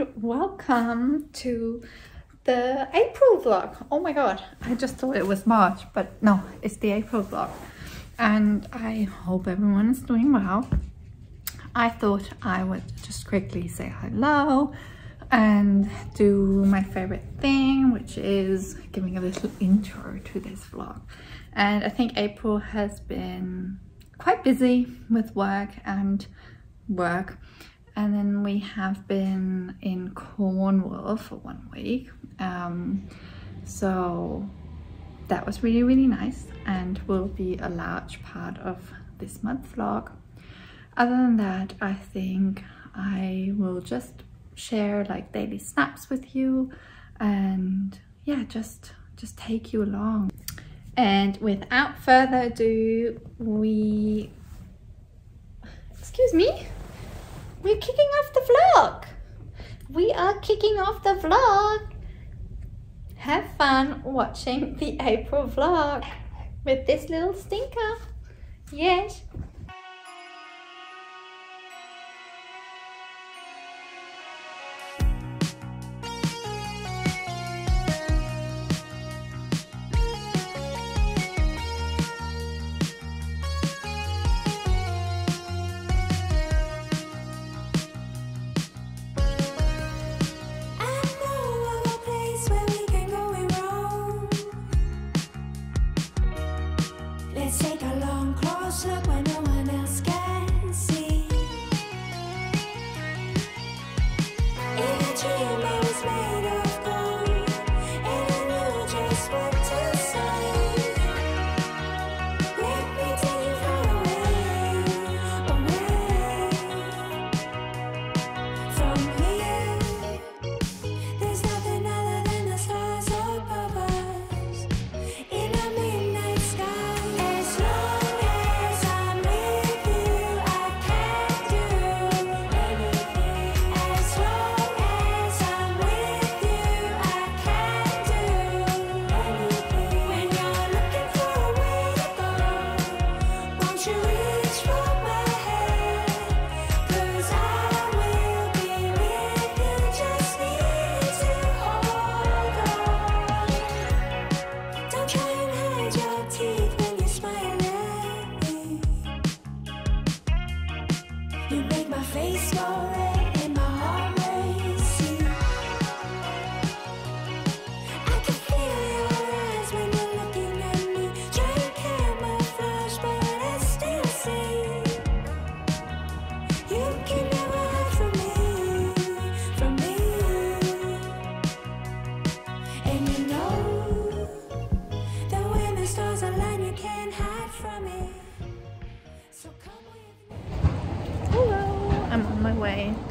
and welcome to the April vlog. Oh my god, I just thought it was March, but no, it's the April vlog. And I hope everyone is doing well. I thought I would just quickly say hello and do my favorite thing, which is giving a little intro to this vlog. And I think April has been quite busy with work, and then we have been in Cornwall for 1 week, so that was really nice and will be a large part of this month's vlog. Other than that, I think I will just share like daily snaps with you and yeah, just take you along. And without further ado, we're kicking off the vlog. We are kicking off the vlog. Have fun watching the April vlog with this little stinker. Yes.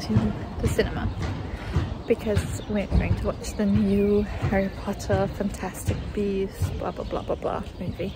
To the cinema because we're going to watch the new Harry Potter Fantastic Beasts blah blah blah movie.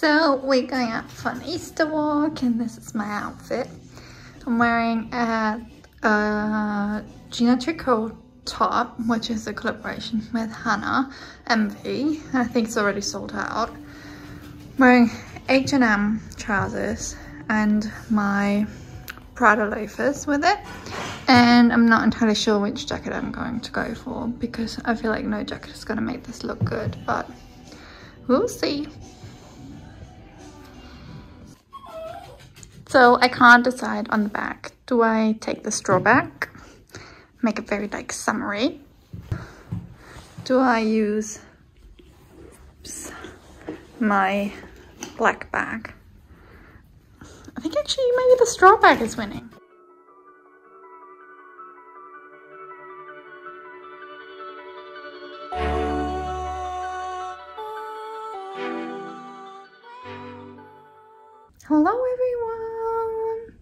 So we're going out for an Easter walk, and this is my outfit. I'm wearing a Gina Tricot top, which is a collaboration with Hanna MV. I think it's already sold out. I'm wearing H&M trousers and my Prada loafers with it. And I'm not entirely sure which jacket I'm going to go for, because I feel like no jacket is going to make this look good, but we'll see. So I can't decide on the back. Do I take the straw back? Make it very like summery. Do I use my black bag? I think actually maybe the straw bag is winning. Hello everyone!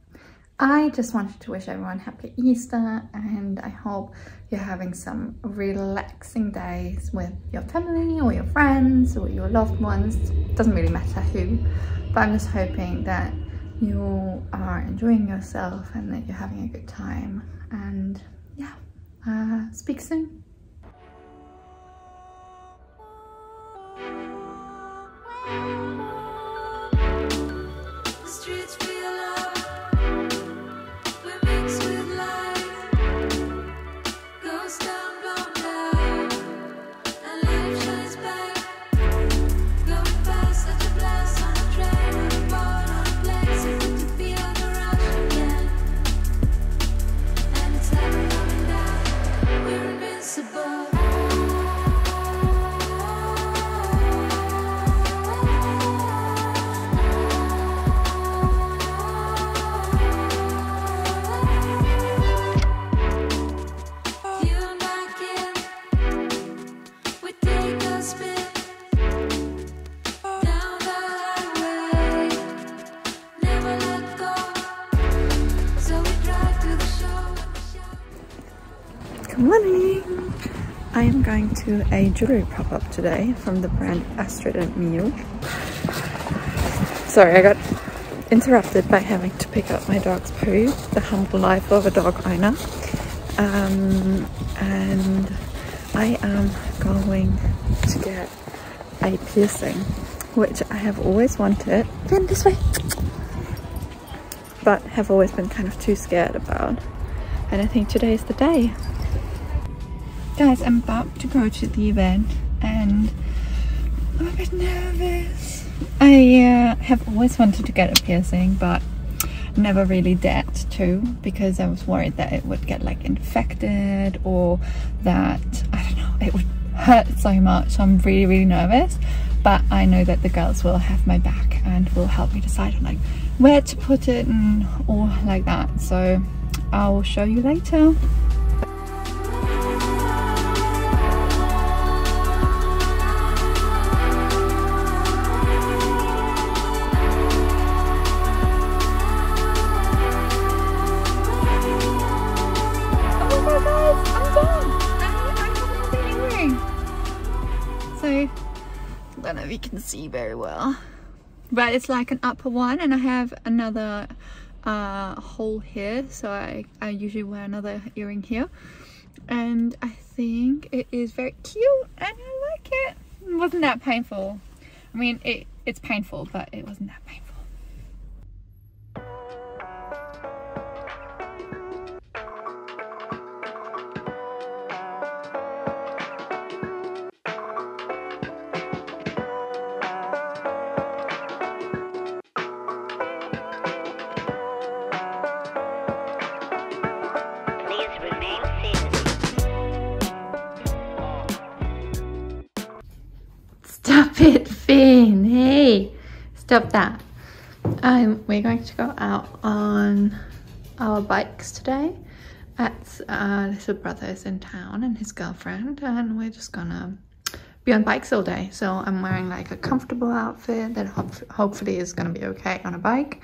I just wanted to wish everyone happy Easter, and I hope you're having some relaxing days with your family or your friends or your loved ones. It doesn't really matter who, but I'm just hoping that you are enjoying yourself and that you're having a good time. And yeah, speak soon. Morning! I am going to a jewelry pop-up today from the brand Astrid and Miu. Sorry, I got interrupted by having to pick up my dog's poo, the humble life of a dog owner. And I am going to get a piercing, which I have always wanted. Bend this way! But have always been kind of too scared about. And I think today is the day. Guys, I'm about to go to the event and I'm a bit nervous. I have always wanted to get a piercing, but never really dared to, because I was worried that it would get like infected, or that, I don't know, it would hurt so much. So I'm really, really nervous, but I know that the girls will have my back and will help me decide on like where to put it and all like that. So I'll show you later. I don't know if you can see very well, but it's like an upper one, and I have another hole here, so I usually wear another earring here, and I think it is very cute and I like it. It wasn't that painful. I mean, it's painful, but it wasn't that painful. Stop it, Finn. Hey, stop that. We're going to go out on our bikes today. That's little brother's in town and his girlfriend, and we're just gonna be on bikes all day. So I'm wearing like a comfortable outfit that hopefully is gonna be okay on a bike.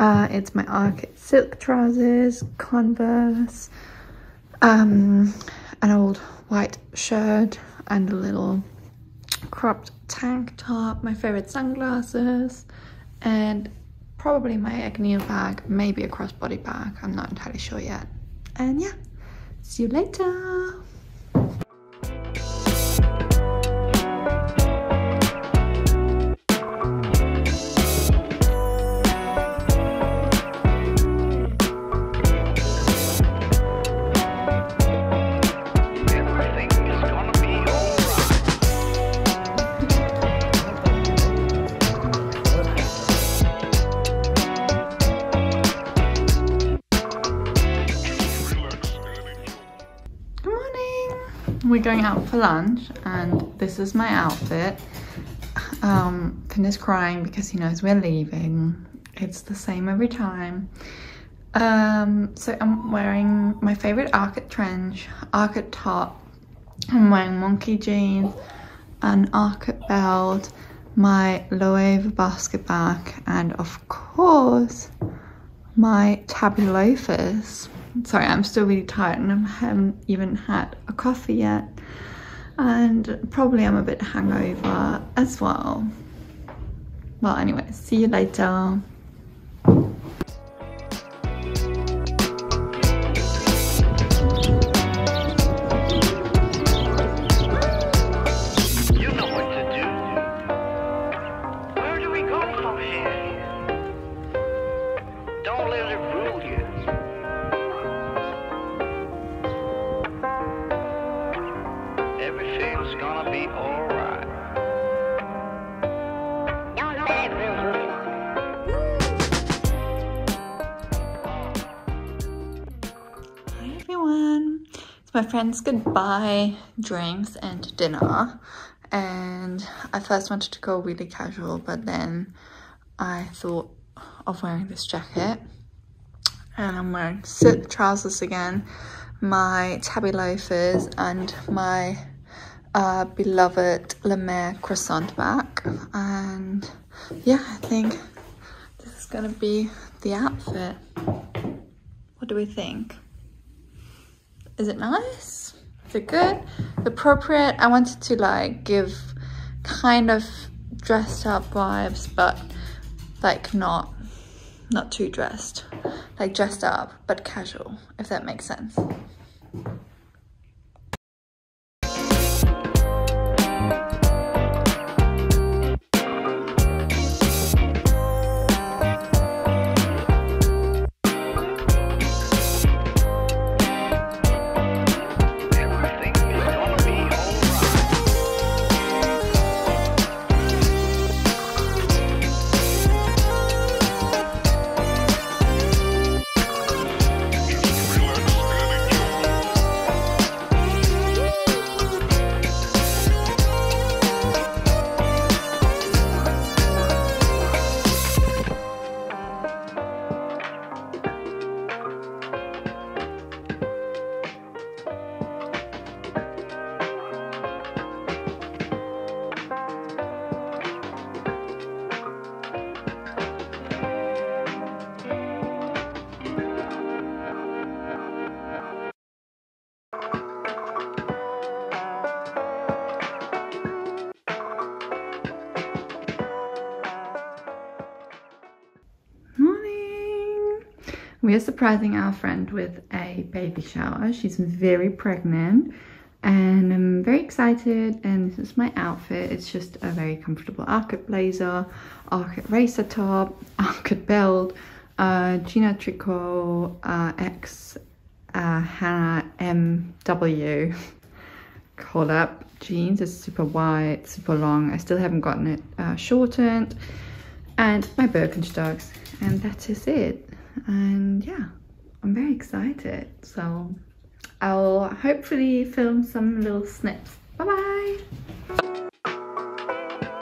It's my Arket silk trousers, Converse, an old white shirt and a little cropped tank top, my favorite sunglasses, and probably my Agneel bag, maybe a crossbody bag, I'm not entirely sure yet. And yeah, see you later. We're going out for lunch and this is my outfit. Finn is crying because he knows we're leaving. It's the same every time. So I'm wearing my favorite Arket trench, Arket top. I'm wearing monkey jeans, an Arket belt, my Loewe basket bag, and of course my tabby loafers. Sorry, I'm still really tired and I haven't even had a coffee yet, and probably I'm a bit hungover as well. Well, anyway, see you later. My friends' goodbye drinks and dinner, and I first wanted to go really casual, but then I thought of wearing this jacket, and I'm wearing silk trousers again, my tabby loafers, and my beloved Lemaire croissant bag. And yeah, I think this is gonna be the outfit. What do we think? Is it nice? Is it good? Appropriate? I wanted to like give kind of dressed up vibes, but like not too dressed. Like dressed up, but casual, if that makes sense. We are surprising our friend with a baby shower. She's very pregnant and I'm very excited, and this is my outfit. It's just a very comfortable Arket blazer, Arket racer top, Arket belt, Gina Tricot X Hanna MW call up jeans. It's super wide, super long. I still haven't gotten it shortened, and my Birkenstocks, and that is it. And yeah, I'm very excited, so I'll hopefully film some little snips. Bye bye.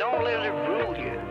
Don't let it rule you.